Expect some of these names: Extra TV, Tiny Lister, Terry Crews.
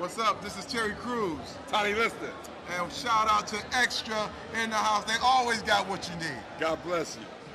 What's up? This is Terry Crews. Tiny Lister. And shout out to Extra in the house. They always got what you need. God bless you.